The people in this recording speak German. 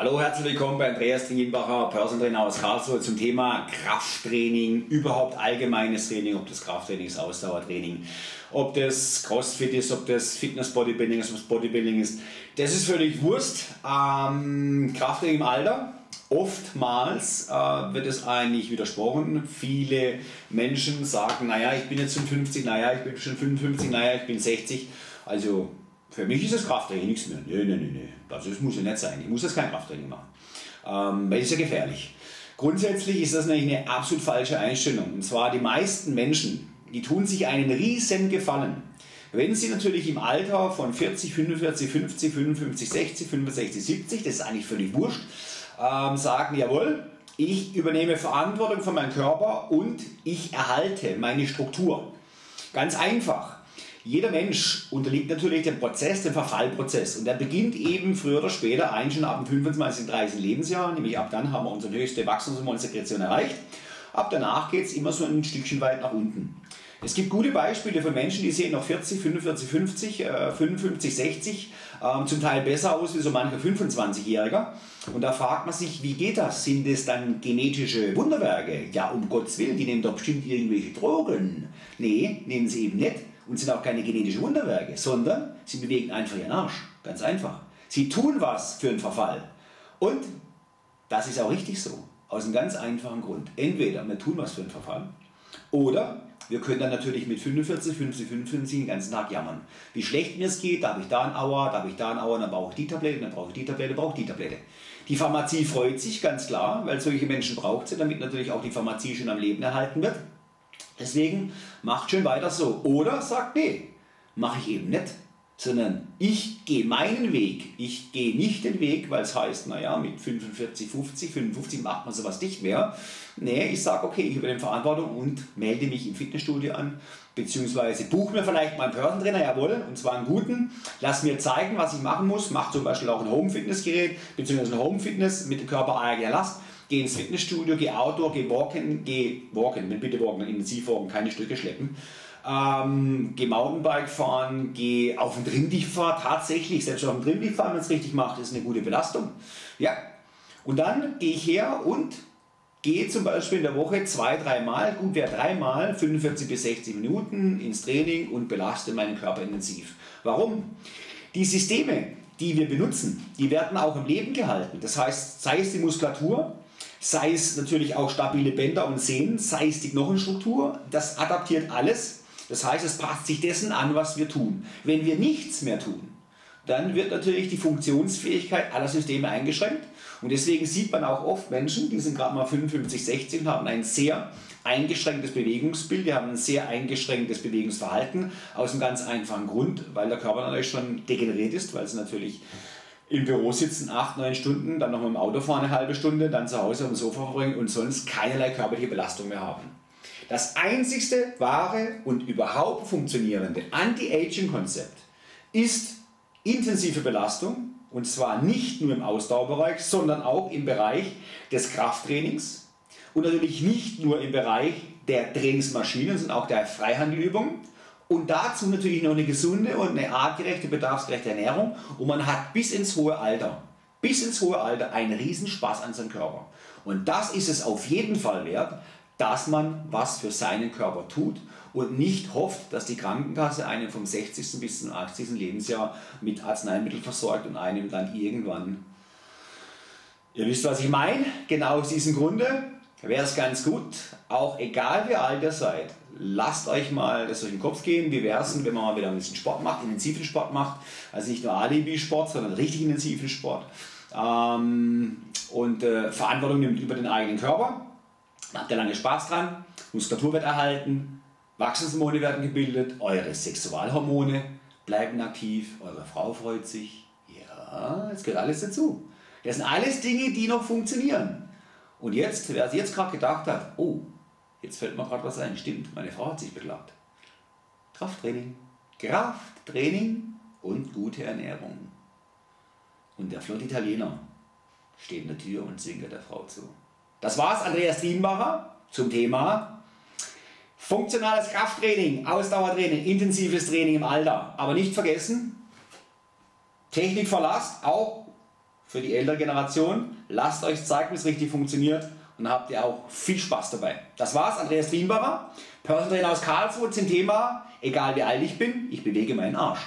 Hallo, herzlich willkommen bei Andreas Trienbacher, Personentrainer aus Karlsruhe, zum Thema Krafttraining, überhaupt allgemeines Training, ob das Krafttraining ist, Ausdauertraining, ob das Crossfit ist, ob das Fitness-Bodybuilding ist, ob das Bodybuilding ist. Das ist völlig Wurst. Krafttraining im Alter. Oftmals wird es eigentlich widersprochen. Viele Menschen sagen, naja, ich bin jetzt schon 50, naja, ich bin schon 55, naja, ich bin 60. Also für mich ist das Krafttraining nichts mehr. Nö. Also das muss ja nicht sein. Ich muss das kein Krafttraining machen. Weil es ist ja gefährlich. Grundsätzlich ist das nämlich eine absolut falsche Einstellung. Und zwar die meisten Menschen, die tun sich einen riesen Gefallen, wenn sie natürlich im Alter von 40, 45, 50, 55, 60, 65, 70, das ist eigentlich völlig wurscht, sagen, jawohl, ich übernehme Verantwortung für meinen Körper und ich erhalte meine Struktur. Ganz einfach. Jeder Mensch unterliegt natürlich dem Prozess, dem Verfallprozess, und der beginnt eben früher oder später, eigentlich schon ab dem 25. 30. Lebensjahr, nämlich ab dann haben wir unsere höchste Wachstumshormon Sekretion erreicht. Ab danach geht es immer so ein Stückchen weit nach unten. Es gibt gute Beispiele von Menschen, die sehen noch 40, 45, 50, 55, 60, zum Teil besser aus wie so mancher 25-Jähriger. Und da fragt man sich, wie geht das? Sind es dann genetische Wunderwerke? Ja, um Gottes Willen, die nehmen doch bestimmt irgendwelche Drogen. Nee, nehmen sie eben nicht. Und sind auch keine genetischen Wunderwerke, sondern sie bewegen einfach ihren Arsch. Ganz einfach. Sie tun was für einen Verfall. Und das ist auch richtig so. Aus einem ganz einfachen Grund. Entweder wir tun was für einen Verfall oder wir können dann natürlich mit 45, 50, 55 den ganzen Tag jammern. Wie schlecht mir es geht, da habe ich da einen Auer, da habe ich da einen Auer, dann brauche ich die Tablette, dann brauche ich die Tablette, dann brauche ich die Tablette. Die Pharmazie freut sich, ganz klar, weil solche Menschen braucht sie, damit natürlich auch die Pharmazie schön am Leben erhalten wird. Deswegen macht schön weiter so. Oder sagt, nee, mache ich eben nicht. Sondern ich gehe meinen Weg. Ich gehe nicht den Weg, weil es heißt, naja, mit 45, 50, 55 macht man sowas nicht mehr. Nee, ich sage, okay, ich übernehme Verantwortung und melde mich im Fitnessstudio an. Beziehungsweise buche mir vielleicht meinen Personentrainer, jawohl, und zwar einen guten. Lass mir zeigen, was ich machen muss. Mach zum Beispiel auch ein Home-Fitness-Gerät, beziehungsweise ein Home-Fitness mit körpereigener Last. Geh ins Fitnessstudio, geh outdoor, geh walken, bitte walken, intensiv walken, keine Stöcke schleppen. Geh Mountainbike fahren, geh auf den Trimmdicht fahren, tatsächlich, selbst auf den Trimmdicht fahren, wenn es richtig macht, ist eine gute Belastung. Ja. Und dann gehe ich her und gehe zum Beispiel in der Woche 2-3 Mal, gut wäre 3 Mal, 45 bis 60 Minuten ins Training und belaste meinen Körper intensiv. Warum? Die Systeme, die wir benutzen, die werden auch im Leben gehalten. Das heißt, sei es die Muskulatur, sei es natürlich auch stabile Bänder und Sehnen, sei es die Knochenstruktur, das adaptiert alles. Das heißt, es passt sich dessen an, was wir tun. Wenn wir nichts mehr tun, dann wird natürlich die Funktionsfähigkeit aller Systeme eingeschränkt. Und deswegen sieht man auch oft Menschen, die sind gerade mal 55, 60 und haben ein sehr eingeschränktes Bewegungsbild, die haben ein sehr eingeschränktes Bewegungsverhalten, aus einem ganz einfachen Grund, weil der Körper natürlich schon degeneriert ist, weil es natürlich im Büro sitzen 8-9 Stunden, dann nochmal im Auto fahren eine halbe Stunde, dann zu Hause auf dem Sofa verbringen und sonst keinerlei körperliche Belastung mehr haben. Das einzigste wahre und überhaupt funktionierende Anti-Aging-Konzept ist intensive Belastung, und zwar nicht nur im Ausdauerbereich, sondern auch im Bereich des Krafttrainings und natürlich nicht nur im Bereich der Trainingsmaschinen, sondern auch der Freihandelübungen. Und dazu natürlich noch eine gesunde und eine artgerechte, bedarfsgerechte Ernährung. Und man hat bis ins hohe Alter einen Riesenspaß an seinem Körper. Und das ist es auf jeden Fall wert, dass man was für seinen Körper tut und nicht hofft, dass die Krankenkasse einen vom 60. bis zum 80. Lebensjahr mit Arzneimitteln versorgt und einem dann irgendwann, ihr wisst, was ich meine, genau aus diesem Grunde wäre es ganz gut, auch egal wie alt ihr seid, lasst euch mal das durch den Kopf gehen, wie wäre es, wenn man mal wieder ein bisschen Sport macht, intensiven Sport macht, also nicht nur Alibi-Sport, sondern richtig intensiven Sport, und Verantwortung nimmt über den eigenen Körper, da habt ihr lange Spaß dran, Muskulatur wird erhalten, Wachstumshormone werden gebildet, eure Sexualhormone bleiben aktiv, eure Frau freut sich, ja, es gehört alles dazu. Das sind alles Dinge, die noch funktionieren. Und jetzt, wer sich jetzt gerade gedacht hat, oh, jetzt fällt mir gerade was ein, stimmt, meine Frau hat sich beklagt. Krafttraining und gute Ernährung. Und der flotte Italiener steht in der Tür und zwinkert der Frau zu. Das war's, Andreas Trienbacher zum Thema funktionales Krafttraining, Ausdauertraining, intensives Training im Alter. Aber nicht vergessen, Technik verlasst, auch für die ältere Generation. Lasst euch zeigen, wie es richtig funktioniert, und dann habt ihr auch viel Spaß dabei. Das war's, Andreas Trienbacher, Personal Trainer aus Karlsruhe, zum Thema: Egal wie alt ich bin bewege meinen Arsch.